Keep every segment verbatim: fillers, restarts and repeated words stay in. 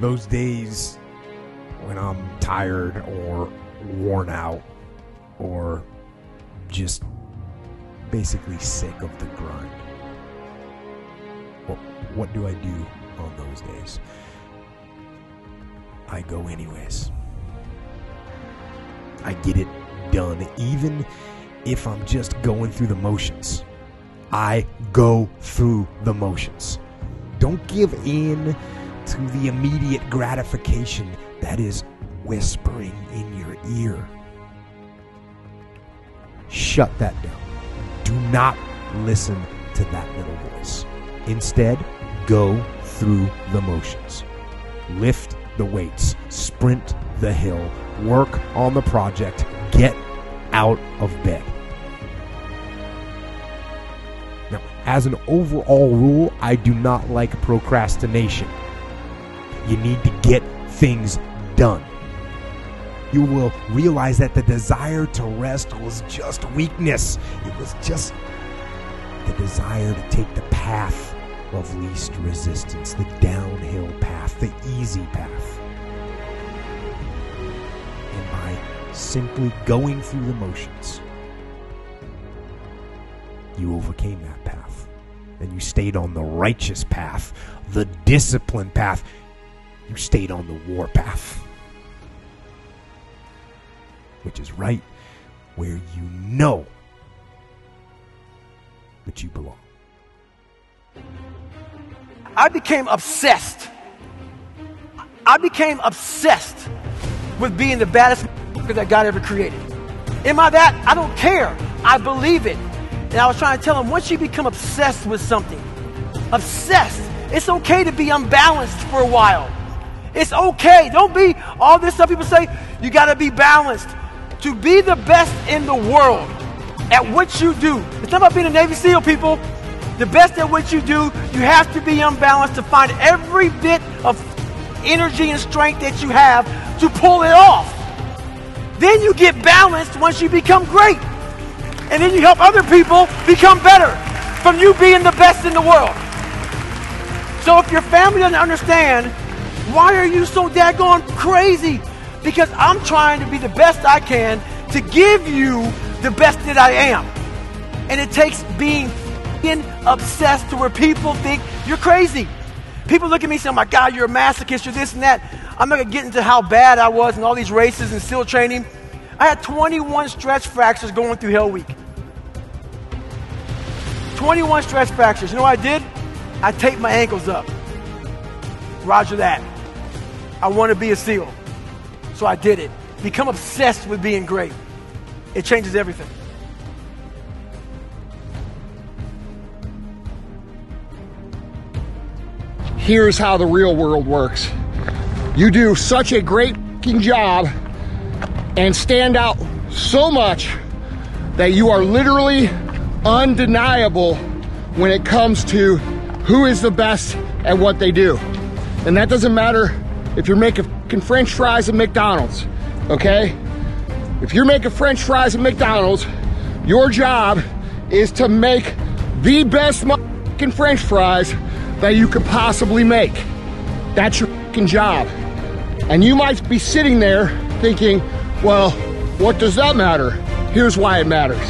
those days when I'm tired or worn out or just basically sick of the grind. Well, what do I do on those days? I go anyways. I get it done, even if I'm just going through the motions. I go through the motions. Don't give in to the immediate gratification that is whispering in your ear. Shut that down. Do not listen to that little voice. Instead, go through the motions. Lift the weights, sprint the hill, work on the project, get out of bed. Now, as an overall rule, I do not like procrastination. You need to get things done. You will realize that the desire to rest was just weakness. It was just the desire to take the path of least resistance, the downhill path, the easy path. And by simply going through the motions, you overcame that path. And you stayed on the righteous path, the disciplined path. You stayed on the war path, which is right where you know that you belong. I became obsessed. I became obsessed with being the baddest motherfucker that God ever created. Am I that? I don't care. I believe it. And I was trying to tell him, once you become obsessed with something, obsessed, it's okay to be unbalanced for a while. It's okay. Don't be all this stuff people say, you got to be balanced. To be the best in the world at what you do. It's not about being a Navy SEAL, people. The best at what you do, you have to be unbalanced to find every bit of energy and strength that you have to pull it off. Then you get balanced once you become great. And then you help other people become better from you being the best in the world. So if your family doesn't understand, why are you so daggone crazy? Because I'm trying to be the best I can to give you the best that I am. And it takes being obsessed to where people think you're crazy. People look at me and say, oh my God, you're a masochist, you're this and that. I'm not going to get into how bad I was in all these races and SEAL training. I had twenty-one stretch fractures going through Hell Week. twenty-one stretch fractures. You know what I did? I taped my ankles up. Roger that. I want to be a SEAL. So I did it. Become obsessed with being great. It changes everything. Here's how the real world works. You do such a great job and stand out so much that you are literally undeniable when it comes to who is the best at what they do. And that doesn't matter if you're making French fries at McDonald's, okay? If you're making French fries at McDonald's, your job is to make the best French fries that you could possibly make. That's your fucking job. And you might be sitting there thinking, well, what does that matter? Here's why it matters.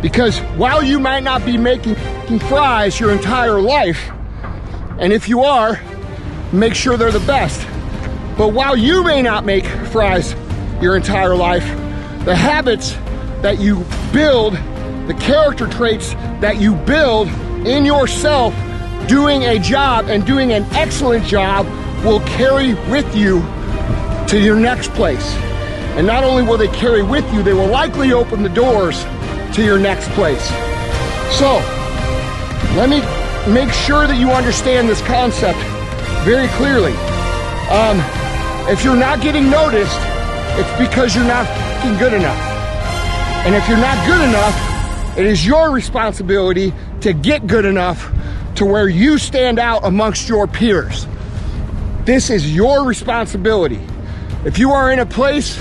Because while you might not be making fucking fries your entire life, and if you are, make sure they're the best. But while you may not make fries your entire life, the habits that you build, the character traits that you build in yourself doing a job and doing an excellent job will carry with you to your next place. And not only will they carry with you, they will likely open the doors to your next place. So, let me make sure that you understand this concept very clearly. Um, if you're not getting noticed, it's because you're not f***ing good enough. And if you're not good enough, it is your responsibility to get good enough to where you stand out amongst your peers. This is your responsibility. If you are in a place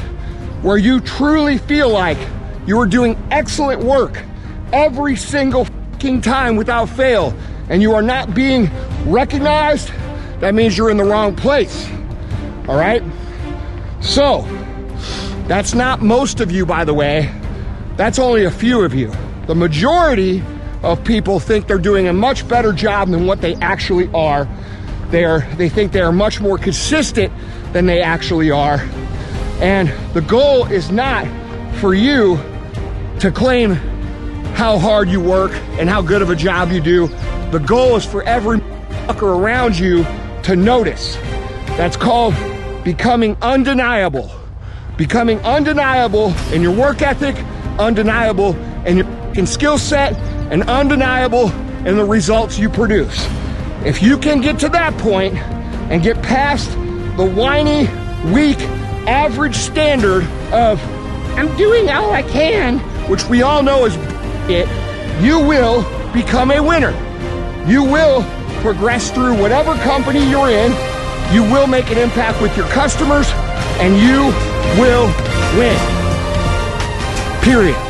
where you truly feel like you are doing excellent work every single fucking time without fail, and you are not being recognized, that means you're in the wrong place, all right? So, that's not most of you, by the way. That's only a few of you. The majority of people think they're doing a much better job than what they actually are. They are, they think they are much more consistent than they actually are. And the goal is not for you to claim how hard you work and how good of a job you do. The goal is for every fucker around you to notice. That's called becoming undeniable. Becoming undeniable in your work ethic, undeniable in your skill set, and undeniable in the results you produce. If you can get to that point and get past the whiny, weak, average standard of, I'm doing all I can, which we all know is it, you will become a winner. You will progress through whatever company you're in, you will make an impact with your customers, and you will win. Period.